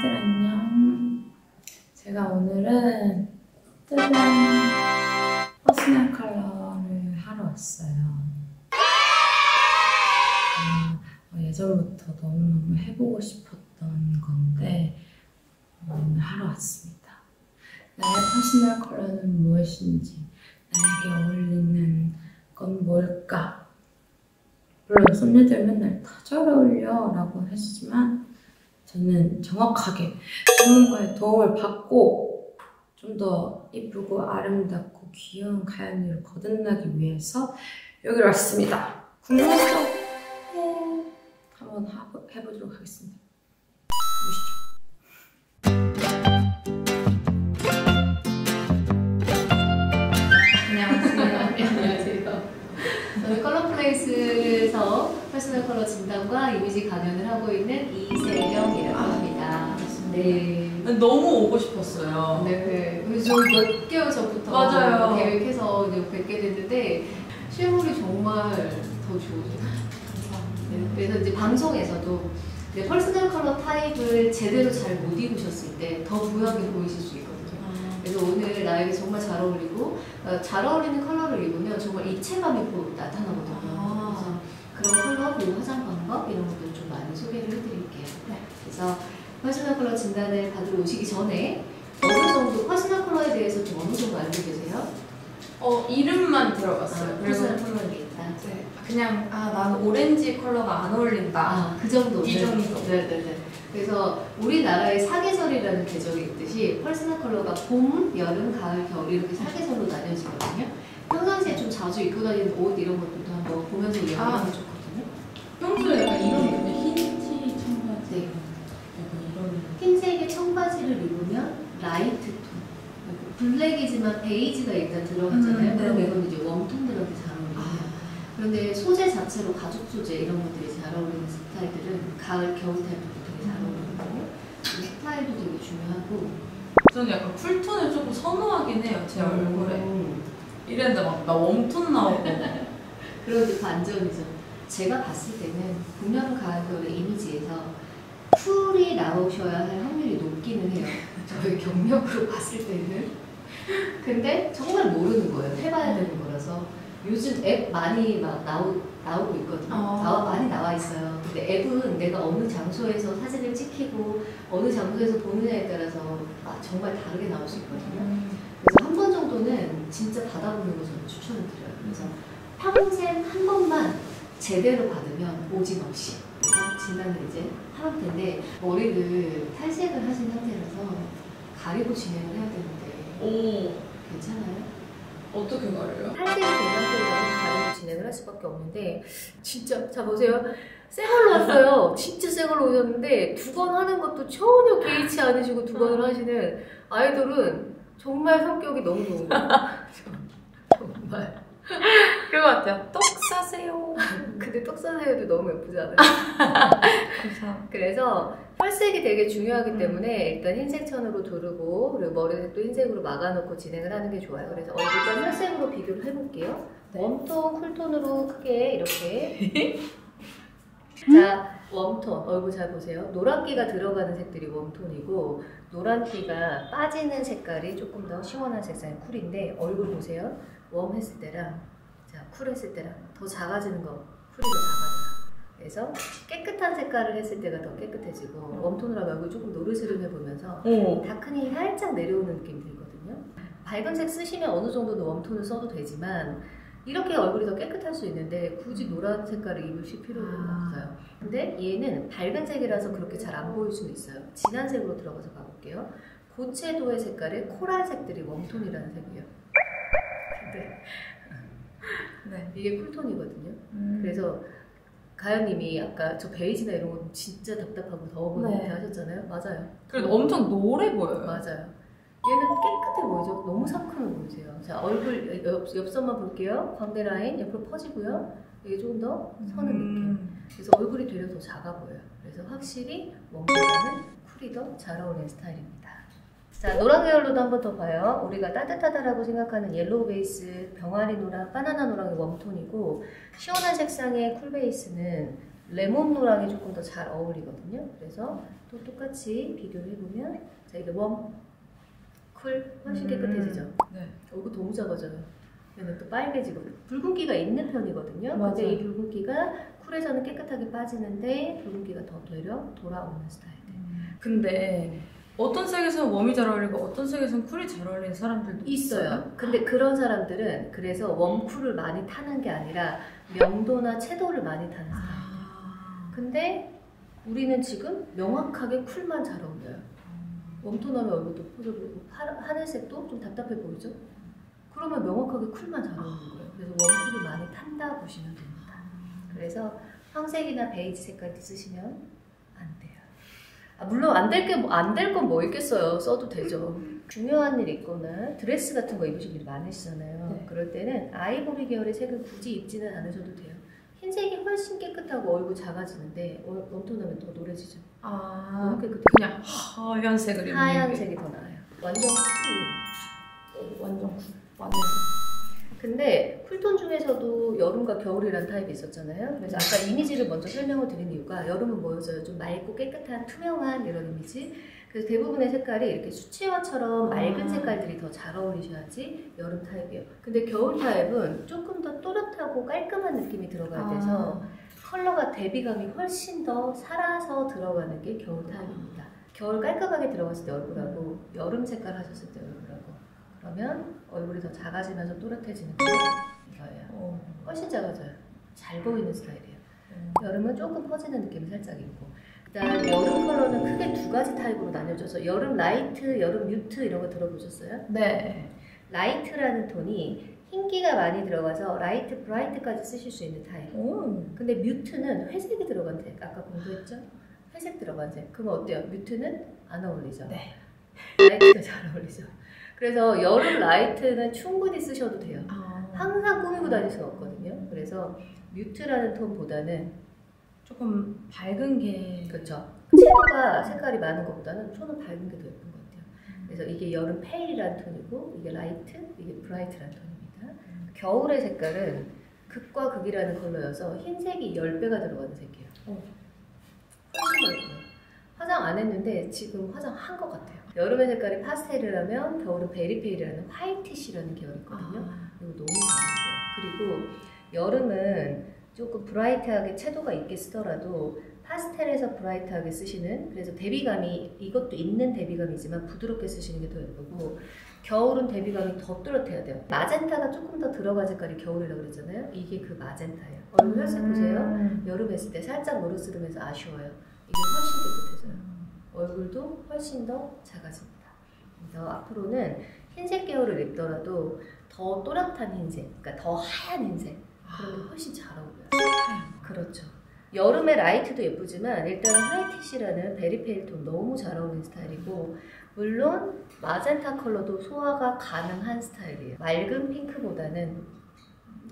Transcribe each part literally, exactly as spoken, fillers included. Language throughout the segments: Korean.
친구들 안녕. 제가 오늘은 뜨거운 퍼스널 컬러를 하러 왔어요. 어, 예전부터 너무너무 해보고 싶었던 건데 오늘 하러 왔습니다. 나의 퍼스널 컬러는 무엇인지, 나에게 어울리는 건 뭘까? 물론 손녀들 맨날 다 잘 어울려 라고 하시지만 저는 정확하게 전문가의 도움을 받고 좀 더 이쁘고 아름답고 귀여운 가연이로 거듭나기 위해서 여기로 왔습니다. 궁금해서 한번 해보도록 하겠습니다. 보시죠. 컬러플레이스에서 퍼스널 컬러 진단과 이미지 강연을 하고 있는 이세경이라고 합니다. 네. 너무 오고 싶었어요. 네. 저 몇 개월 전부터 맞아요. 계획해서 이제 뵙게 됐는데 실물이 정말 더 좋으세요. 네. 그래서 이제 방송에서도 이제 퍼스널 컬러 타입을 제대로 잘 못 입으셨을 때 더 부하게 보이실 수 있거든요. 그래서 오늘 나에게 정말 잘 어울리고 잘 어울리는 컬러를 입으면 정말 입체감이 나타나거든요. 아. 그런 컬러 그리고 화장 방법 이런 것들 좀 많이 소개를 해드릴게요. 네. 그래서 퍼스널 컬러 진단을 받으러 오시기 전에 어느 정도 퍼스널 컬러에 대해서 좀 어느 정도 알고 계세요? 어 이름만 들어봤어요. 아, 퍼스널 컬러는 있다. 네. 그냥 아 나는 오렌지 컬러가 안 어울린다. 아, 그 정도. 이 정도. 네네네. 네, 네. 그래서 우리나라의 사계절이라는 계절이 있듯이 퍼스널 컬러가 봄, 여름, 가을, 겨울 이렇게 사계절로 나뉘어지거든요. 평상시에 좀 자주 입고 다니는 옷 이런 것들도 한번 보면서 이야기하면 아, 좋거든요. 평소에 약간 이런 흰 티 청바지 네. 이런 흰색의 청바지를 입으면 라이트 톤 블랙이지만 베이지가 일단 들어가잖아요. 음, 그럼 네. 이건 이제 웜톤들한테 잘 어울려요. 아. 그런데 소재 자체로 가죽 소재 이런 것들이 잘 어울리는 스타일들은 가을, 겨울 타입 잘 어울리는 거고 스타일도 되게 중요하고 저는 약간 쿨톤을 조금 선호하긴 해요. 제 얼굴에 이랬는데 막 나 웜톤 나오고 그런 게 반전이죠. 제가 봤을 때는 봄여름 가을 겨울의 이미지에서 쿨이 나오셔야 할 확률이 높기는 해요. 저의 경력으로 봤을 때는 근데 정말 모르는 거예요. 해봐야 되는 거라서 요즘 앱 많이 막 나오, 나오고 있거든요. 어. 나와, 많이 나와 있어요. 근데 앱은 내가 어느 장소에서 사진을 찍히고 어느 장소에서 보느냐에 따라서 아, 정말 다르게 나올 수 있거든요. 음. 그래서 한 번 정도는 진짜 받아보는 거 저는 추천을 드려요. 그래서 평생 한 번만 제대로 받으면 오진 없이 그래서 진단을 이제 할 텐데 머리를 탈색을 하신 상태라서 가리고 진행을 해야 되는데 오. 괜찮아요? 어떻게 가려요? 탈색이 된 상태로 가리고 진행을 할 수밖에 없는데 진짜 자 보세요. 새 걸로 왔어요. 진짜 새 걸로 오셨는데 두 번 하는 것도 전혀 개의치 않으시고 두 번을 하시는 아이돌은 정말 성격이 너무 좋은 거예요. 정말 그런 것 같아요. 떡 사세요. 근데 떡 사세요도 너무 예쁘지 않아요? 그래서 혈색이 되게 중요하기 때문에 일단 흰색 천으로 두르고 그리고 머리를 또 흰색으로 막아놓고 진행을 하는 게 좋아요. 그래서 얼굴과 혈색으로 비교를 해볼게요. 웜톤, 쿨톤으로 크게 이렇게 자, 웜톤, 얼굴 잘 보세요. 노란기가 들어가는 색들이 웜톤이고 노란기가 빠지는 색깔이 조금 더 시원한 색상이 쿨인데 얼굴 보세요. 웜 했을 때랑 자, 쿨 했을 때랑 더 작아지는 거, 쿨이 더 작아져요. 그래서 깨끗한 색깔을 했을 때가 더 깨끗해지고 웜톤으로 얼굴 조금 노르스름해 보면서 다크닝이 살짝 내려오는 느낌이 들거든요. 밝은 색 쓰시면 어느 정도는 웜톤을 써도 되지만 이렇게 얼굴이 더 깨끗할 수 있는데 굳이 노란 색깔을 입으실 필요는 아. 없어요. 근데 얘는 밝은 색이라서 그렇게 잘 안 보일 수는 있어요. 진한 색으로 들어가서 가볼게요. 고채도의 색깔의 코랄 색들이 웜톤이라는 색이에요. 근데 네. 이게 쿨톤이거든요. 음. 그래서 가연님이 아까 저 베이지나 이런 거 진짜 답답하고 더워 보이는 네. 하셨잖아요. 맞아요. 그래도 엄청 노래 보여요. 맞아요. 얘는 깨끗해 보이죠? 너무 상큼해 보이세요. 자, 얼굴 옆, 옆선만 볼게요. 광대 라인 옆으로 퍼지고요. 이게 조금 더 서는 음. 느낌. 그래서 얼굴이 되려 더 작아 보여요. 그래서 확실히 웜보다는 쿨이 더 잘 어울리는 스타일입니다. 자, 노란 계열로도 한 번 더 봐요. 우리가 따뜻하다라고 생각하는 옐로우 베이스, 병아리 노랑, 바나나 노랑이 웜톤이고 시원한 색상의 쿨 베이스는 레몬 노랑이 조금 더 잘 어울리거든요. 그래서 또 똑같이 비교를 해보면 자, 이게 웜, 쿨, 훨씬 깨끗해지죠. 음. 네. 얼굴 너무 작아져요. 얘는 또 빨개지고 붉은기가 있는 편이거든요. 맞아요. 근데 이 붉은기가 쿨에서는 깨끗하게 빠지는데 붉은기가 더 되려 돌아오는 스타일. 음. 근데 어떤 색에서는 웜이 잘 어울리고 어떤 색에서는 쿨이 잘 어울리는 사람들도 있어요. 있어요. 근데 그런 사람들은 그래서 웜, 쿨을 많이 타는 게 아니라 명도나 채도를 많이 타는 사람. 아. 근데 우리는 지금 명확하게 쿨만 잘 어울려요. 웜톤하면 얼굴도 퍼져 보이고 하늘색도 좀 답답해 보이죠? 그러면 명확하게 쿨만 잘 어울리는 거예요. 그래서 웜쿨을 많이 탄다 보시면 됩니다. 그래서 황색이나 베이지 색깔도 쓰시면 안 돼요. 아, 물론 안 될 게 안 될 건 뭐 있겠어요. 써도 되죠. 중요한 일 있거나 드레스 같은 거 입으실 일이 많으시잖아요. 네. 그럴 때는 아이보리 계열의 색을 굳이 입지는 않으셔도 돼요. 흰색이 훨씬 깨끗하고 얼굴 작아지는데 웜톤하면 더 노래지죠. 아, 깨끗해. 그냥 하얀색을 입는 하얀색이 더 나아요. 완전 쿨. 완전 쿨. 완전 쿨. 근데 쿨톤 중에서도 여름과 겨울이란 타입이 있었잖아요. 그래서 아까 이미지를 먼저 설명을 드린 이유가 여름은 뭐였어요? 좀 맑고 깨끗한 투명한 이런 이미지. 그래서 대부분의 색깔이 이렇게 수채화처럼 맑은 색깔들이 더 잘 어울리셔야지 여름 타입이에요. 근데 겨울 타입은 조금 더 또렷하고 깔끔한 느낌이 들어가야 돼서 컬러가 대비감이 훨씬 더 살아서 들어가는 게 겨울 타입입니다. 겨울 깔끔하게 들어갔을 때 얼굴하고 여름 색깔 하셨을 때 얼굴하고 그러면 얼굴이 더 작아지면서 또렷해지는 거예요. 훨씬 작아져요. 잘 보이는 스타일이에요. 여름은 조금 커지는 느낌이 살짝 있고 일단 여름 컬러는 크게 두 가지 타입으로 나뉘어져서 여름 라이트, 여름 뮤트 이런 거 들어보셨어요? 네. 라이트라는 톤이 흰기가 많이 들어가서 라이트, 브라이트까지 쓰실 수 있는 타입. 오. 근데 뮤트는 회색이 들어간 색. 아까 공부했죠? 회색 들어간 색. 그럼 어때요? 뮤트는 안 어울리죠? 네. 라이트가 잘 어울리죠. 그래서 여름 라이트는 충분히 쓰셔도 돼요. 아. 항상 꾸미고 다닐 수는 없거든요. 그래서 뮤트라는 톤보다는 조금 밝은 게 그렇죠. 채도가 색깔이 많은 것보다는 톤은 밝은 게 더 예쁜 것 같아요. 그래서 이게 여름 페일이라는 톤이고 이게 라이트, 이게 브라이트라는 톤입니다. 겨울의 색깔은 극과 극이라는 컬러여서 흰색이 열 배가 들어가는 색이에요. 어. 훨씬 예뻐요. 화장 안 했는데 지금 화장한 것 같아요. 여름의 색깔이 파스텔이라면 겨울은 베리페일이라는 화이티시라는 계열이 있거든요. 아. 이거 너무 잘어울려요. 그리고 여름은 조금 브라이트하게 채도가 있게 쓰더라도 파스텔에서 브라이트하게 쓰시는 그래서 대비감이 이것도 있는 대비감이지만 부드럽게 쓰시는 게 더 예쁘고 겨울은 대비감이 더 뚜렷해야 돼요. 마젠타가 조금 더 들어간 색깔이 겨울이라고 그랬잖아요. 이게 그 마젠타예요. 얼굴 혈색 보세요. 여름 했을 때 살짝 노르스름해서 아쉬워요. 이게 훨씬 깨끗해져요. 얼굴도 훨씬 더 작아집니다. 그래서 앞으로는 흰색 계열을 입더라도 더 또렷한 흰색, 그러니까 더 하얀 흰색 그런 게 훨씬 잘 어울려요. 그렇죠. 여름에 라이트도 예쁘지만 일단은 화이티시라는 베리페일 톤 너무 잘 어울리는 스타일이고 물론 마젠타 컬러도 소화가 가능한 스타일이에요. 맑은 핑크보다는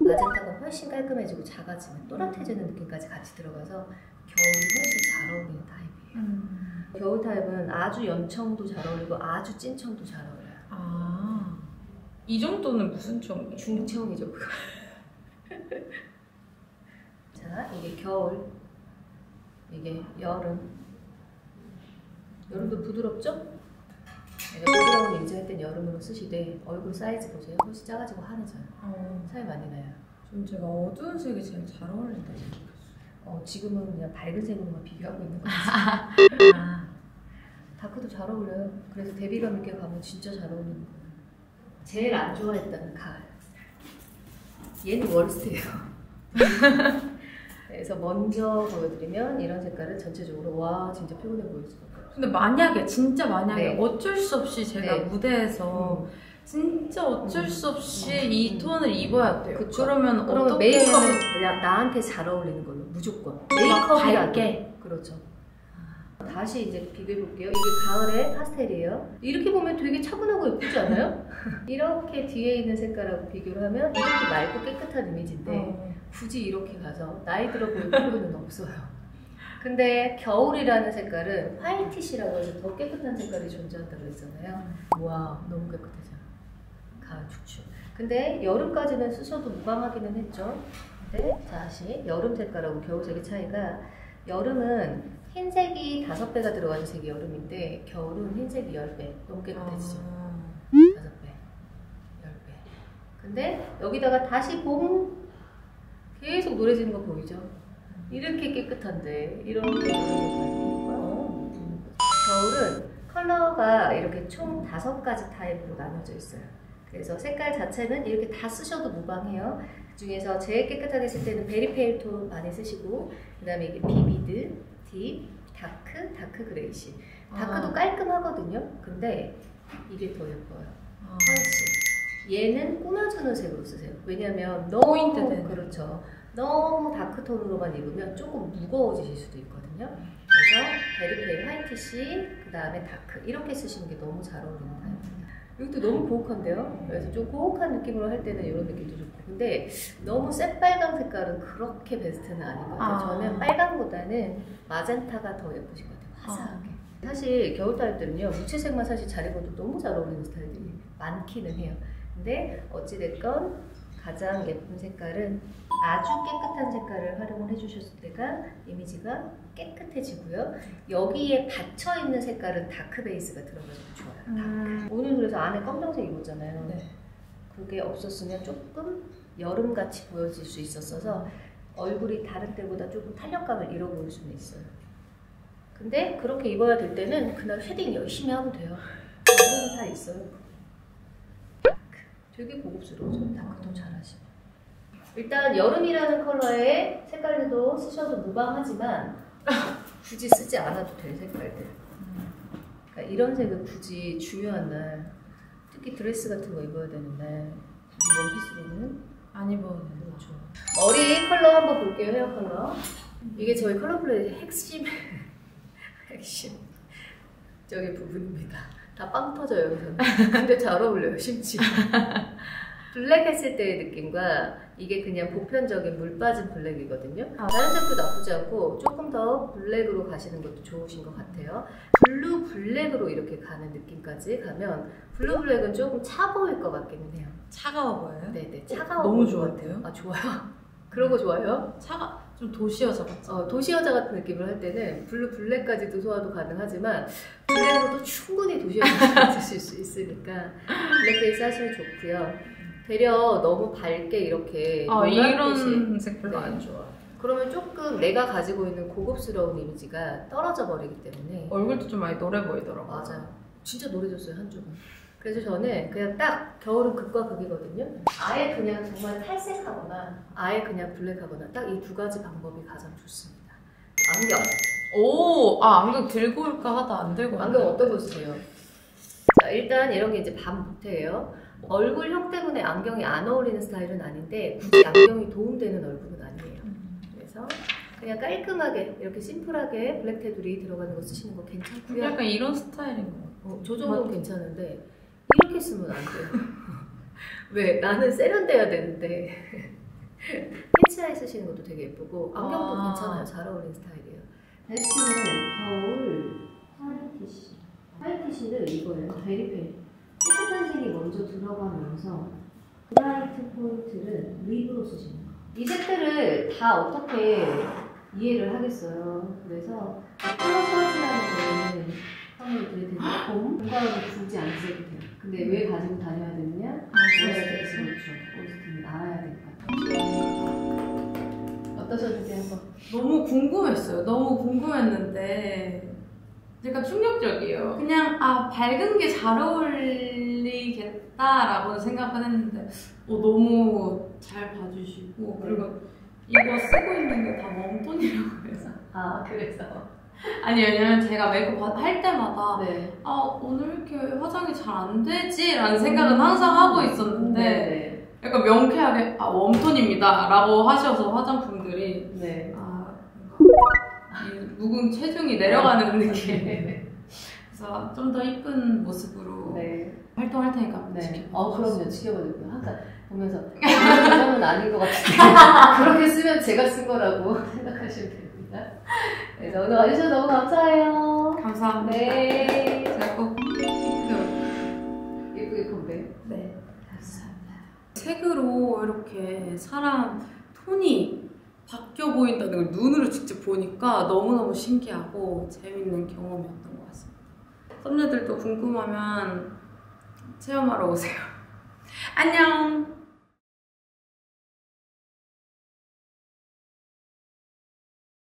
마젠타가 훨씬 깔끔해지고 작아지면 또렷해지는 느낌까지 같이 들어가서 겨울이 훨씬 잘 어울리는 타입이에요. 음. 겨울 타입은 아주 연청도 잘 어울리고 아주 찐청도 잘 어울려요. 아, 이 정도는 무슨 청이에요? 중청이죠. 자, 이게 겨울, 이게 여름. 여름도 부드럽죠? 이게 부드러운 인지할 땐 여름으로 쓰시되 얼굴 사이즈 보세요. 훨씬 작아지고 환해져요. 어. 차이 많이 나요. 좀 제가 어두운 색이 제일 잘 어울린다 생각했어요. 어, 지금은 그냥 밝은 색으로만 비교하고 있는 것 같아요. 아. 다크도 잘 어울려요. 그래서 대비감 있게 가면 진짜 잘 어울리는 거예요. 제일 안 좋아했던 가을. 얘는 월스트예요. 그래서 먼저 보여드리면 이런 색깔은 전체적으로 와 진짜 피곤해 보일 수가 없어요. 근데 만약에 진짜 만약에 네. 어쩔 수 없이 제가 네. 무대에서 음. 진짜 어쩔 수 없이 음. 이 톤을 입어야 돼요. 그쵸? 그러면, 그러면 어떻게 메이크업은 그냥 나한테 잘 어울리는 걸로 무조건 메이크업이라게 그렇죠. 다시 이제 비교해 볼게요. 이게 가을의 파스텔이에요. 이렇게 보면 되게 차분하고 예쁘지 않아요? 이렇게 뒤에 있는 색깔하고 비교를 하면 이렇게 맑고 깨끗한 이미지인데 어. 굳이 이렇게 가서 나이 들어 보일 필요는 없어요. 근데 겨울이라는 색깔은 화이티시라고 해서 더 깨끗한 색깔이 존재한다고 했잖아요. 와 너무 깨끗해져요. 가을 축축. 근데 여름까지는 쓰셔도 무방하기는 했죠. 때 다시 여름 색깔하고 겨울색의 차이가, 여름은 흰색이 다섯 배가 들어가는 색이 여름인데 겨울은 흰색이 열 배 넘게 되죠. 다섯 배, 열 배. 근데 여기다가 다시 봄 계속 노래지는 거 보이죠? 이렇게 깨끗한데 이런 거. 겨울은 컬러가 이렇게 총 다섯 가지 타입으로 나눠져 있어요. 그래서 색깔 자체는 이렇게 다 쓰셔도 무방해요. 그 중에서 제일 깨끗하게 쓸 때는 베리페일톤 많이 쓰시고, 그 다음에 이게 비비드, 딥, 다크, 다크 그레이시. 다크도 아. 깔끔하거든요. 근데 이게 더 예뻐요. 아. 훨씬. 얘는 꾸며주는 색으로 쓰세요. 왜냐면 너무 포인트는. 그렇죠. 너무 다크톤으로만 입으면 조금 무거워지실 수도 있거든요. 그래서 베리페일 화이트시, 그 다음에 다크 이렇게 쓰시는 게 너무 잘 어울리는 타입입니다. 이것도 너무 고혹한데요? 그래서 좀 고혹한 느낌으로 할 때는 이런 느낌도 좋고, 근데 너무 새빨강 색깔은 그렇게 베스트는 아닌 것 같아요. 아. 저는 빨강보다는 마젠타가 더 예쁘신 것 같아요. 화사하게. 아. 사실 겨울 타입들은요 무채색만 사실 잘 입어도 너무 잘 어울리는 스타일들이 많기는 해요. 근데 어찌됐건 가장 예쁜 색깔은 아주 깨끗한 색깔을 활용을 해주셨을 때가 이미지가 깨끗해지고요. 여기에 받쳐있는 색깔은 다크 베이스가 들어가서 좋아요. 음. 다크. 오늘 그래서 안에 검정색 입었잖아요. 네. 그게 없었으면 조금 여름같이 보여질 수 있었어서 얼굴이 다른 때보다 조금 탄력감을 잃어버릴 수는 있어요. 근데 그렇게 입어야 될 때는 그날 쉐딩 열심히 하면 돼요. 이거는 다 있어요. 되게 고급스러워서 다크도 잘하시고, 일단 여름이라는 컬러의 색깔도 쓰셔도 무방하지만 굳이 쓰지 않아도 될 색깔들, 그러니까 이런 색을 굳이 중요한 날, 특히 드레스 같은 거 입어야 되는 날 원피스로는 안 입어야 되는 거죠. 머리 컬러 한번 볼게요. 헤어 컬러. 이게 저희 컬러 플레이의 핵심 핵심적인 부분입니다. 다 빵 터져요, 여기서는. 근데 잘 어울려요, 심지어. 블랙 했을 때의 느낌과 이게 그냥 보편적인 물 빠진 블랙이거든요. 아. 다른 색도 나쁘지 않고 조금 더 블랙으로 가시는 것도 좋으신 것 같아요. 블루 블랙으로 이렇게 가는 느낌까지 가면 블루 블랙은 조금 차 보일 것 같기는 해요. 차가워 보여요? 네네, 차가워. 너무 좋아요. 아, 좋아요? 그러고 좋아요? 차가... 좀 도시여자 같죠? 어, 도시여자 같은 느낌을 할 때는 블루 블랙까지도 소화도 가능하지만 블랙으로도 충분히 도시여자가 드실 수 있으니까 블랙 베이스 하시면 좋고요. 되려 너무 밝게 이렇게 아, 이런 색 별로 안 좋아. 그러면 조금 내가 가지고 있는 고급스러운 이미지가 떨어져 버리기 때문에 얼굴도 좀 많이 노래 보이더라고요. 맞아요. 진짜 노래졌어요, 한쪽은. 그래서 저는 그냥 딱 겨울은 극과 극이거든요. 아예 그냥 정말 탈색하거나 아예 그냥 블랙하거나 딱 이 두 가지 방법이 가장 좋습니다. 안경. 오! 아 안경 들고 올까 하다 안 들고 올까. 안경 어떤 거 쓰세요? 자, 일단 이런 게 이제 반부태예요. 얼굴형 때문에 안경이 안 어울리는 스타일은 아닌데 굳이 안경이 도움되는 얼굴은 아니에요. 그래서 그냥 깔끔하게 이렇게 심플하게 블랙 테두리 들어가는 거 쓰시는 거 괜찮고요. 약간 이런 스타일인 것 같아요. 어, 저 정도는 괜찮은데 이렇게 쓰면 안 돼요. 왜? 나는 세련돼야 되는데. 캐치아이 쓰시는 것도 되게 예쁘고 안경도 아 괜찮아요. 잘 어울리는 스타일이에요. 베스트는 겨울 화이트시. 화이트시는 이거예요. 베리페일. 깨끗한 색이 먼저 들어가면서 브라이트 포인트를 립으로 쓰시는 거예요. 이 색들을 다 어떻게 이해를 하겠어요. 그래서 컬러 서지라는 거는 선물을 드릴 텐데 봄, 봄가을은 굳이 안 쓰셔도 돼요. 근데 왜 가지고 다녀야 되느냐? 오에스티. 그렇죠. 오에스티는 알아야 되니까. 어떠셨는지 한번. 너무 궁금했어요. 너무 궁금했는데 약간 충격적이에요. 그냥 아 밝은 게 잘 어울리겠다라고 생각은 했는데 어, 너무 잘 봐주시고, 그리고 이거 쓰고 있는 게 다 웜톤이라고 해서. 아 그래서. 아니 왜냐면 제가 메이크업 할 때마다 네. 아 오늘 왜 이렇게 화장이 잘 안 되지? 라는 생각은 항상 하고 있었는데 네. 약간 명쾌하게 아 웜톤입니다 라고 하셔서 화장품들이 네. 아 이 묵은 체중이 내려가는 네. 느낌. 네. 그래서 좀 더 이쁜 모습으로 네. 활동할 테니까 네. 지켜봐. 어, 그럼요. 지켜봐야겠고요. 항상 보면서 이건 아닌 것 같은데 그렇게 쓰면 제가 쓴 거라고 생각하시면 돼요. 그래서 오늘 와주셔서 너무 감사해요. 감사합니다. 네. 제가 꼭 예쁘게 건배요. 네. 감사합니다. 색으로 이렇게 사람 손이 바뀌어 보인다는 걸 눈으로 직접 보니까 너무너무 신기하고 재밌는 경험이었던 것 같습니다. 썸녀들도 궁금하면 체험하러 오세요. 안녕!